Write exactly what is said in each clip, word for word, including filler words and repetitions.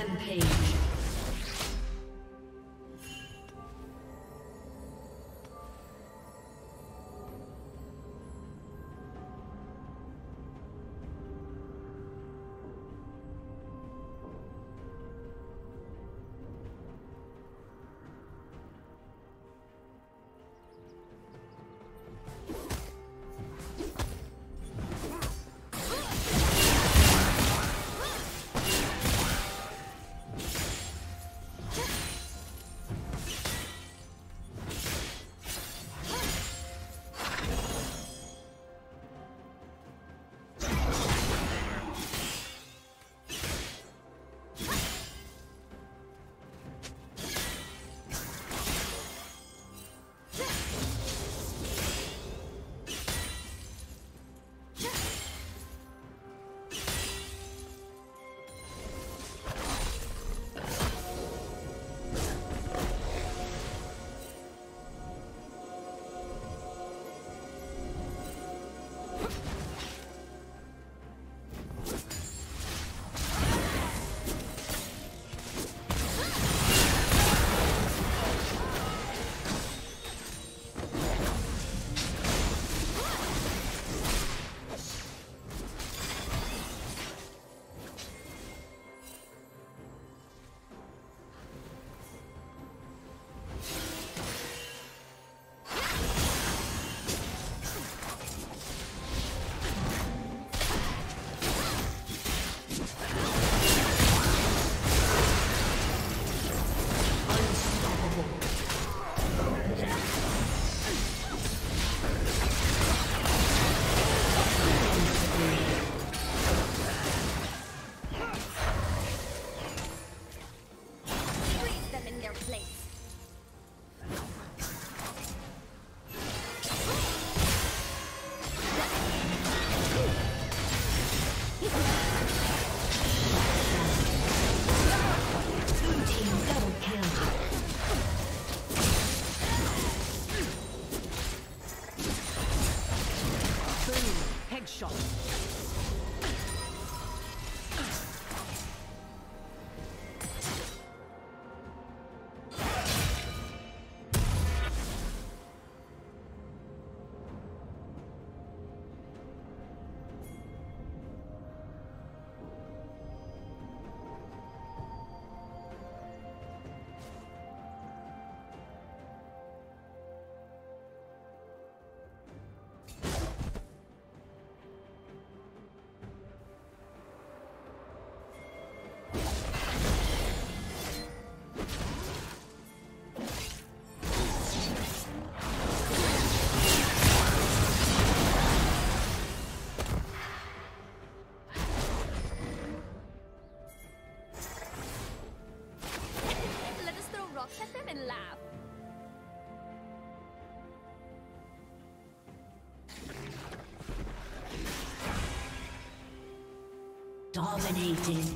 Rampage. Dominating.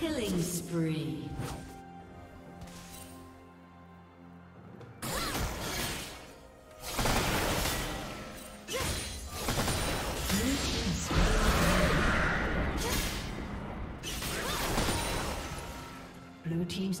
Killing spree. Blue team's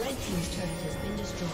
Red team's turret has been destroyed.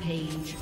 Page.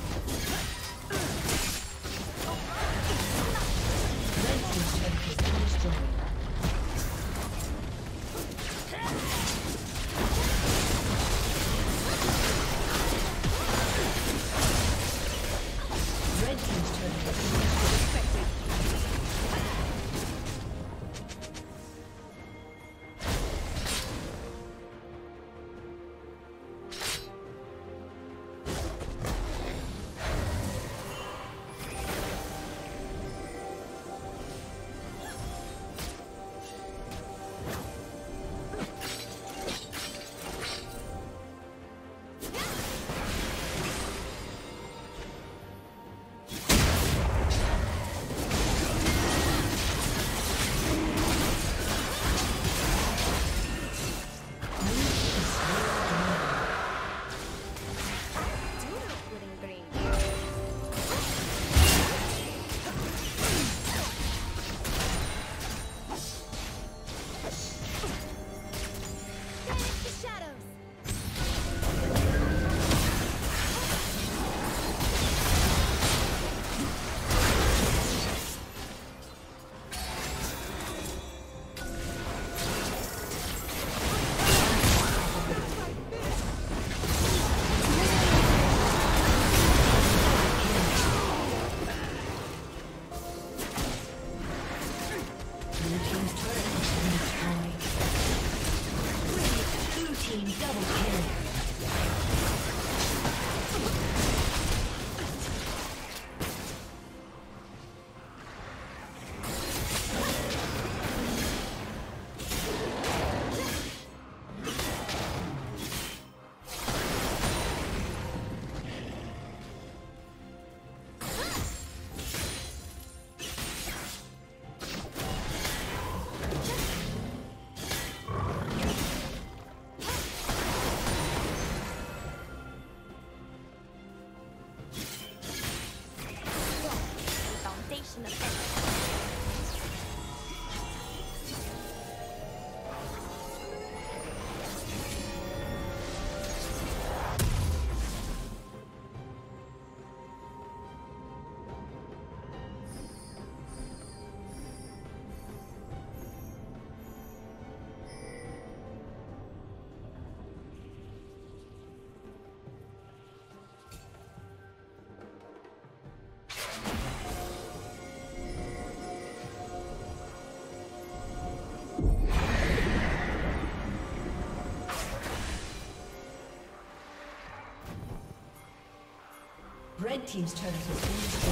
Red team's turret has been destroyed.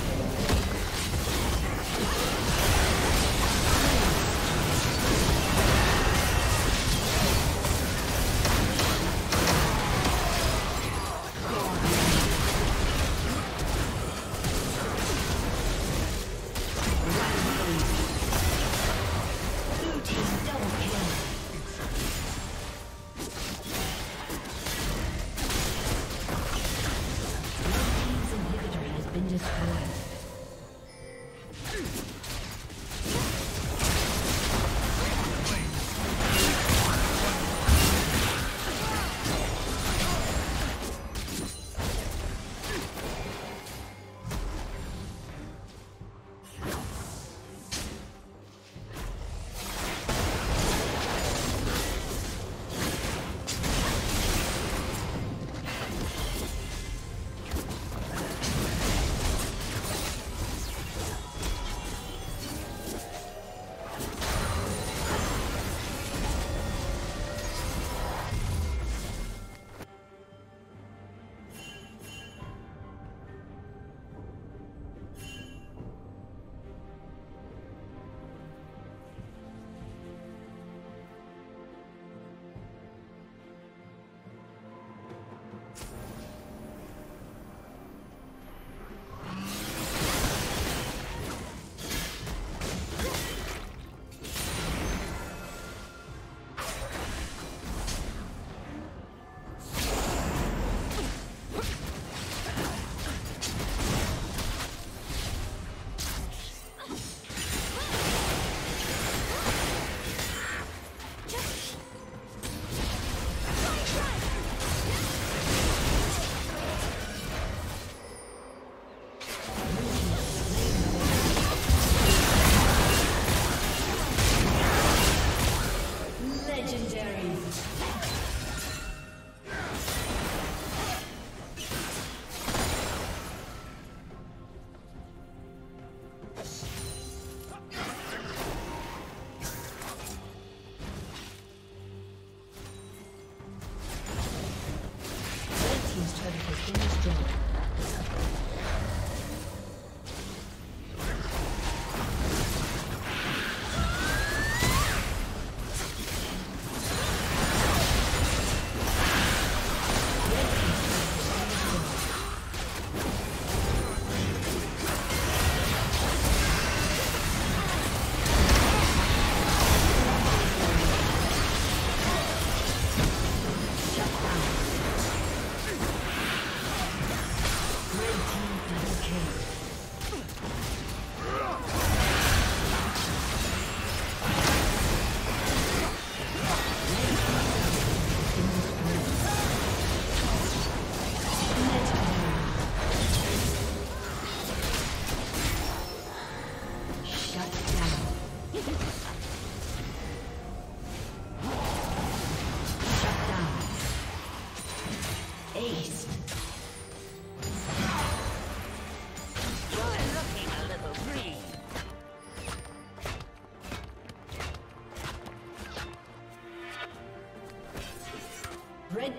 Red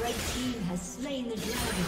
Red team has slain the dragon.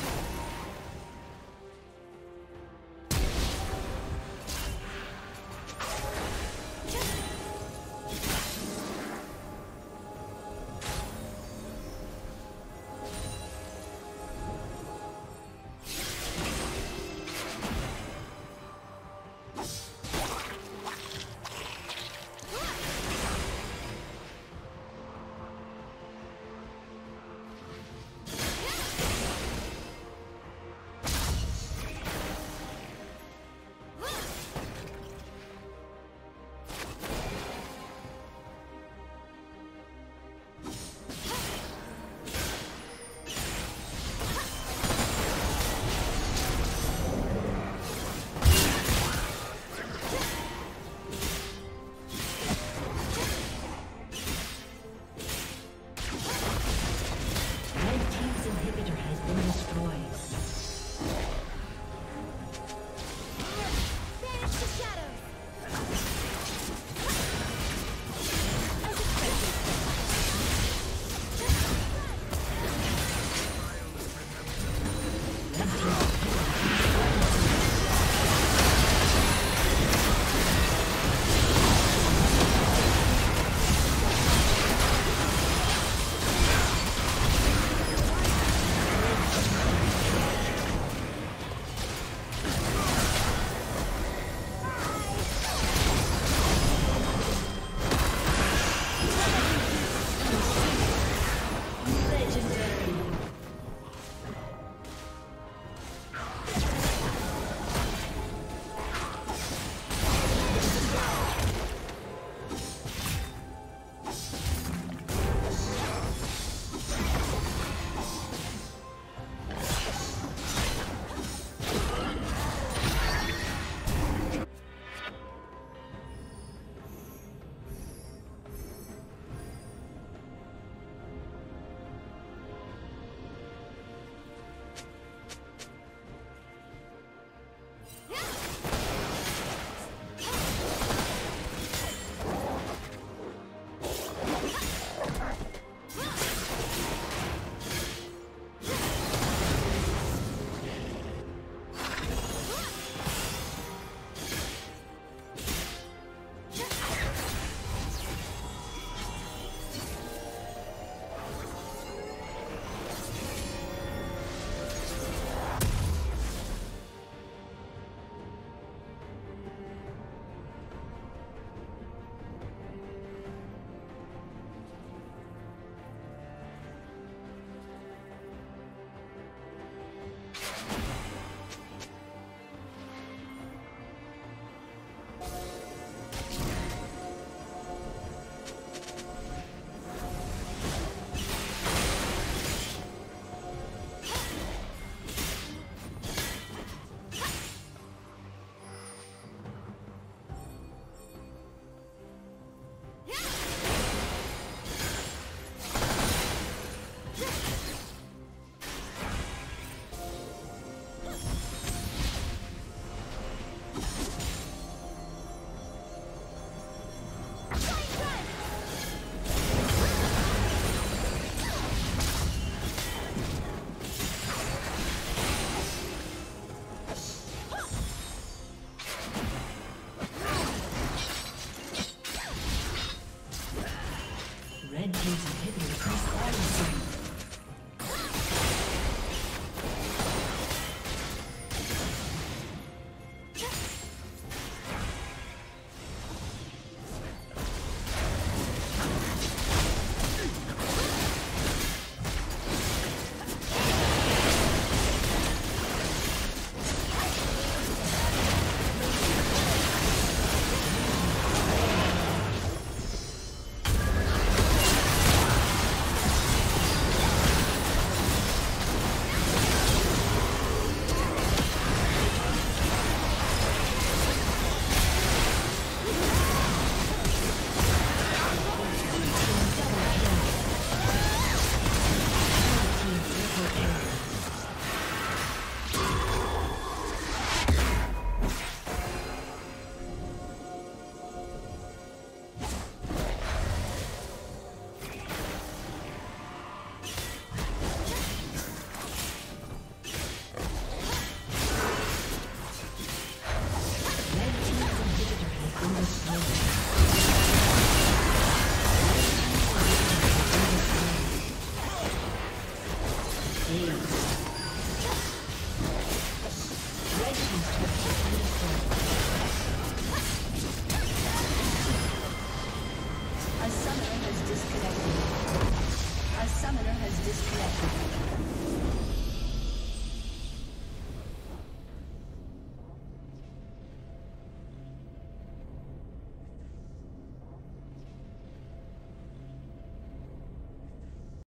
disconnected.